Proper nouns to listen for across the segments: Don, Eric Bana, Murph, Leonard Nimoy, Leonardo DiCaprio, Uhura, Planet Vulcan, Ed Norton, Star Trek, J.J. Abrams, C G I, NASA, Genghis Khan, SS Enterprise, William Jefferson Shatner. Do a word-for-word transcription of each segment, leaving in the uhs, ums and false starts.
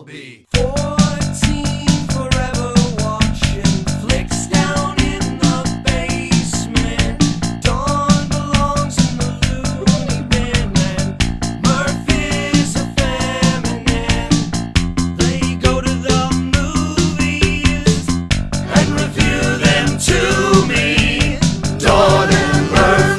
will be fourteen forever watching flicks down in the basement. Dawn belongs in the loony bin and Murphy's a feminine. They go to the movies and review them to me. Dawn and Murphy.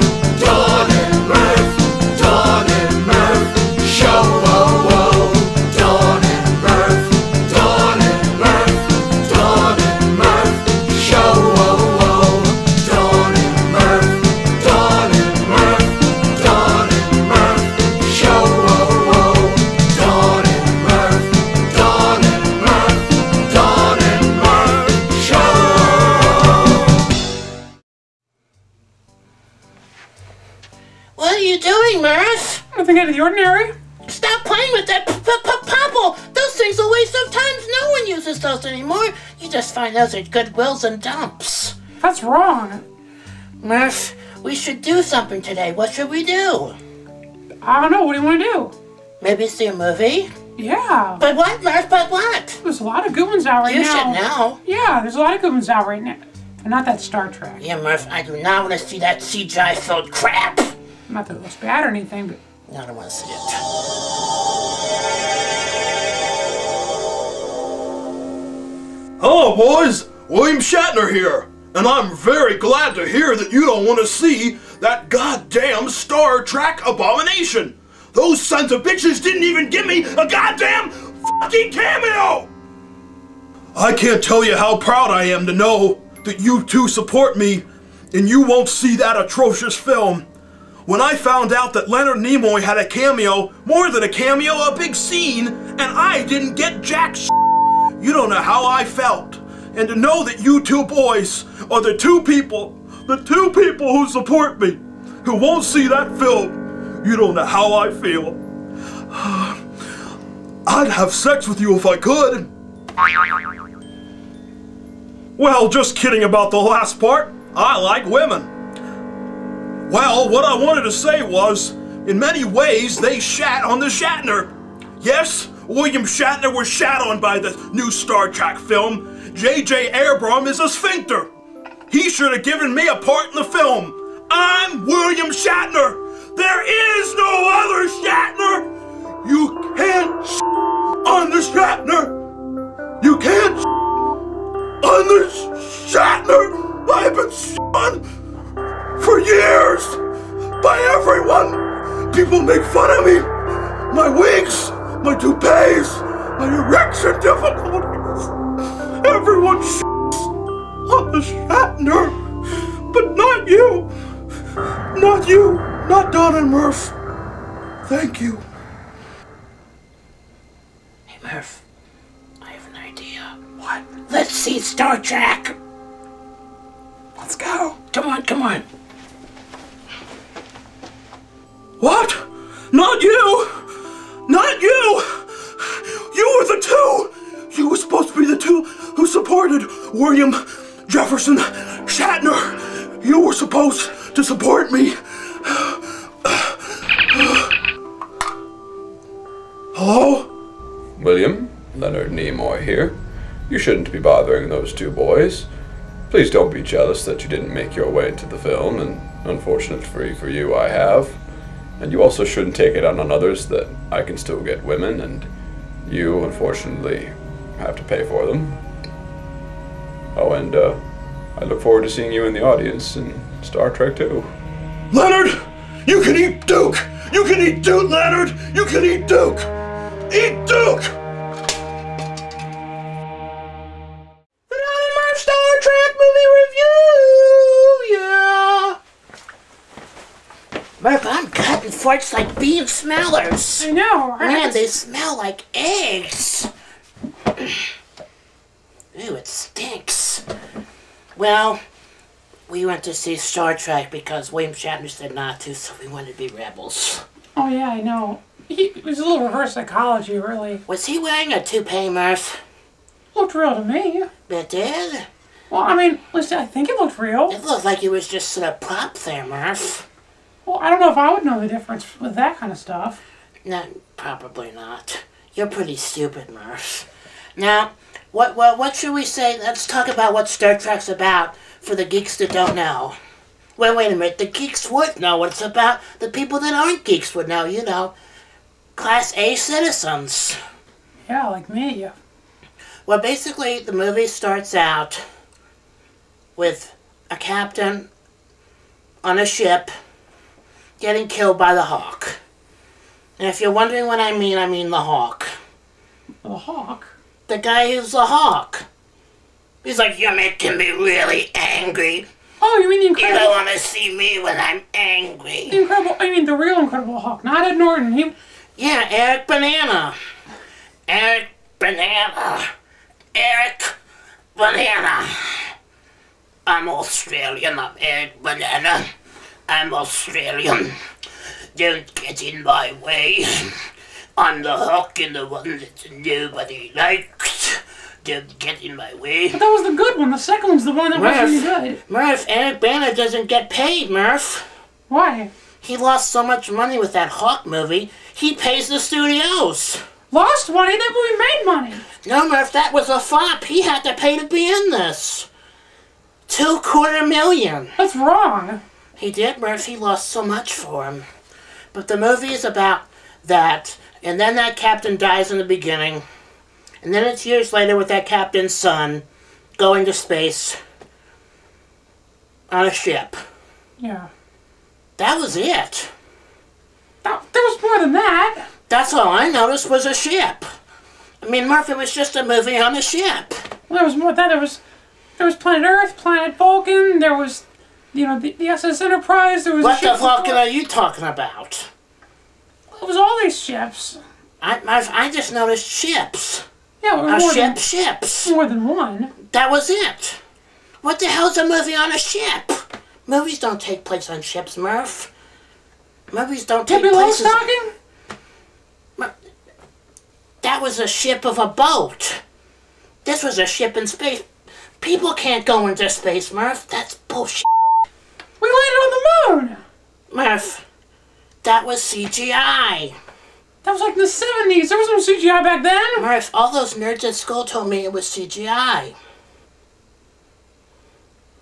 Out of the ordinary. Stop playing with that p-p-popple. Those things are a waste of time. No one uses those anymore. You just find those at Goodwills and dumps. That's wrong. Murph, we should do something today. What should we do? I don't know. What do you want to do? Maybe see a movie? Yeah. But what, Murph? But what? There's a lot of good ones out right now. You should know. Yeah, there's a lot of good ones out right now. But not that Star Trek. Yeah, Murph, I do not want to see that C G I-filled crap. Not that it looks bad or anything, but... I don't want to see it. Hello, boys. William Shatner here. And I'm very glad to hear that you don't want to see that goddamn Star Trek abomination. Those sons of bitches didn't even give me a goddamn fucking cameo. I can't tell you how proud I am to know that you two support me and you won't see that atrocious film. When I found out that Leonard Nimoy had a cameo, more than a cameo, a big scene, and I didn't get jack shit, you don't know how I felt. And to know that you two boys are the two people, the two people who support me, who won't see that film, you don't know how I feel. I'd have sex with you if I could. Well, just kidding about the last part. I like women. Well, what I wanted to say was, in many ways, they shat on the Shatner. Yes, William Shatner was shat on by the new Star Trek film. J J Abrams is a sphincter. He should have given me a part in the film. I'm William Shatner. There is no other Shatner. You can't sh on the Shatner. You can't sh on the sh Shatner. I've been sh on for years, by everyone. People make fun of me. My wigs, my toupees, my erection difficulties. Everyone shits on the Shatner, but not you. Not you, not Don and Murph. Thank you. Hey Murph, I have an idea. What? Let's see Star Trek. Let's go. Come on, come on. What? Not you! Not you! You were the two! You were supposed to be the two who supported William Jefferson Shatner! You were supposed to support me! Hello? William, Leonard Nimoy here. You shouldn't be bothering those two boys. Please don't be jealous that you didn't make your way into the film, and unfortunately for you, I have. And you also shouldn't take it out on others that I can still get women, and you, unfortunately, have to pay for them. Oh, and uh, I look forward to seeing you in the audience in Star Trek two. Leonard! You can eat Duke! You can eat Duke, Leonard! You can eat Duke! Eat Duke! The Don and Murph Star Trek movie review! Yeah! Murph, I'm cutting forks like bean smellers. I know, right? Man, they smell like eggs. Ew, it stinks. Well, we went to see Star Trek because William Shatner said not to, so we wanted to be rebels. Oh, yeah, I know. He, it was a little reverse psychology, really. Was he wearing a toupee, Murph? Looked real to me. It did? Well, I mean, listen, I think it looked real. It looked like he was just sort of prop there, Murph. Well, I don't know if I would know the difference with that kind of stuff. No, probably not. You're pretty stupid, Murph. Now, what, what, what should we say? Let's talk about what Star Trek's about for the geeks that don't know. Wait, wait a minute. The geeks would know what it's about. The people that aren't geeks would know, you know. Class A citizens. Yeah, like me, yeah. Well, basically, the movie starts out with a captain on a ship getting killed by the Hawk. And if you're wondering what I mean, I mean the Hawk. The Hawk? The guy is the Hawk. He's like, you're making me really angry. Oh, you mean the Incredible... You don't want to see me when I'm angry. The Incredible... I mean the real Incredible Hawk, not Ed Norton. He... Yeah, Eric Bana. Eric Bana. Eric Bana. I'm Australian. I'm Eric Bana. I'm Australian. Don't get in my way. I'm the Hawk and the one that nobody likes. Don't get in my way. But that was the good one. The second one's the one that Murph, was really good. Murph, Eric Bana doesn't get paid, Murph. Why? He lost so much money with that Hawk movie, he pays the studios. Lost money? That movie made money. No, Murph, that was a flop. He had to pay to be in this. Two quarter million. That's wrong. He did, Murph. He lost so much for him. But the movie is about that, and then that captain dies in the beginning, and then it's years later with that captain's son going to space on a ship. Yeah. That was it. That, there was more than that. That's all I noticed was a ship. I mean, Murph, it was just a movie on a ship. Well, there was more than that. There was, there was Planet Earth, Planet Vulcan, there was... You know, the, the S S Enterprise, there was... What the Vulcan are you talking about? It was all these ships. I I, I just noticed ships. Yeah, well, more ship, than... ships. More than one. That was it. What the hell's a movie on a ship? Movies don't take place on ships, Murph. Movies don't take place... Debbie Lowe's talking? That was a ship of a boat. This was a ship in space. People can't go into space, Murph. That's bullshit. We landed on the moon! Murph, that was C G I. That was like in the seventies. There was no C G I back then. Murph, all those nerds at school told me it was C G I.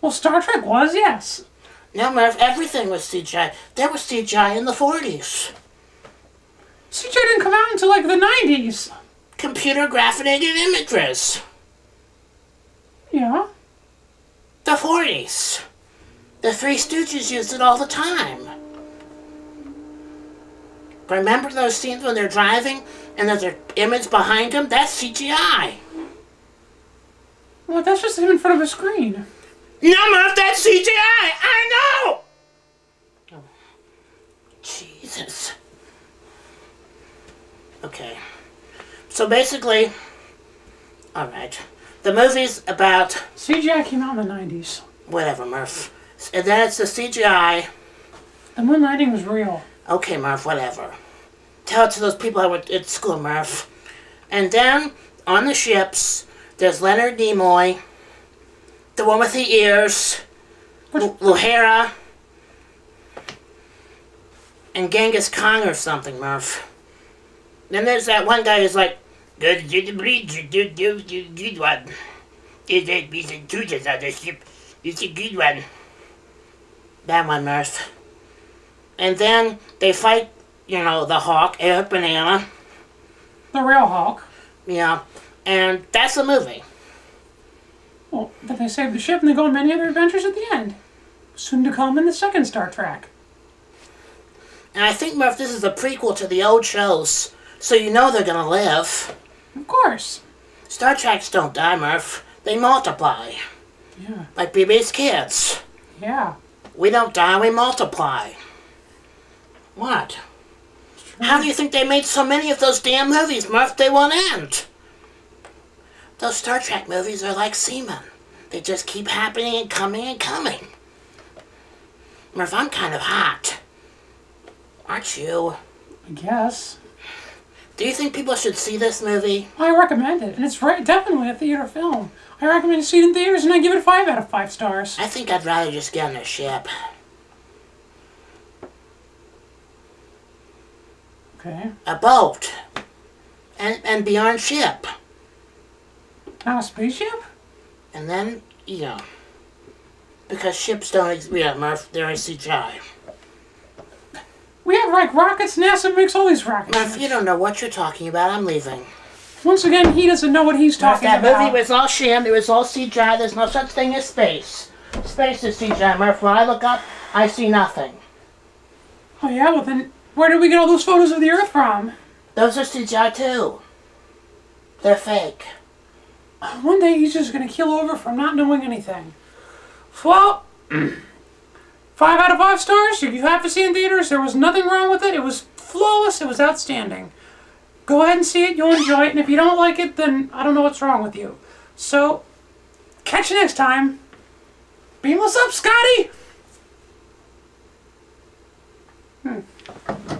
Well, Star Trek was, yes. No, Murph, everything was C G I. There was C G I in the forties. C G I didn't come out until like the nineties. Computer graphinated images. Yeah. The forties. The Three Stooges used it all the time. Remember those scenes when they're driving and there's an image behind them? That's C G I. Well, that's just him in front of a screen. No, Murph, that's C G I! I know! Oh. Jesus. Okay. So basically... Alright. The movie's about... C G I came out in the nineties. Whatever, Murph. And then it's the C G I. The moon landing was real. Okay, Murph, whatever. Tell it to those people I went at school, Murph. And then, on the ships, there's Leonard Nimoy, the one with the ears, Uhura, and Genghis Khan or something, Murph. Then there's that one guy who's like, "Good, do the bridge, do do do good one. Is that piece of Judas on the ship? It's a good one." That one, Murph. And then they fight, you know, the Hawk, Eric Bana. The real Hawk. Yeah. And that's the movie. Well, but they save the ship and they go on many other adventures at the end. Soon to come in the second Star Trek. And I think, Murph, this is a prequel to the old shows, so you know they're gonna live. Of course. Star Treks don't die, Murph. They multiply. Yeah. Like B B's Kids. Yeah. We don't die, we multiply. What? How do you think they made so many of those damn movies, Murph? They won't end. Those Star Trek movies are like semen. They just keep happening and coming and coming. Murph, I'm kind of hot. Aren't you? I guess. Do you think people should see this movie? I recommend it, and it's right, definitely a theater film. I recommend seeing it in theaters, and I give it five out of five stars. I think I'd rather just get on a ship. Okay. A boat. and, and Beyond ship. Oh, spaceship? And then, you know, because ships don't exist, yeah, Murph, they're C G I. We have, like, rockets. NASA makes all these rockets. Murph, you don't know what you're talking about. I'm leaving. Once again, he doesn't know what he's talking about. That movie was all sham. It was all C G I. There's no such thing as space. Space is C G I, Murph. When I look up, I see nothing. Oh, yeah? Well, then where did we get all those photos of the Earth from? Those are C G I, too. They're fake. One day he's just going to keel over from not knowing anything. Well, five out of five stars. If you have to see in theaters, there was nothing wrong with it. It was flawless. It was outstanding. Go ahead and see it. You'll enjoy it. And if you don't like it, then I don't know what's wrong with you. So, catch you next time. Beam us up, Scotty! Hmm.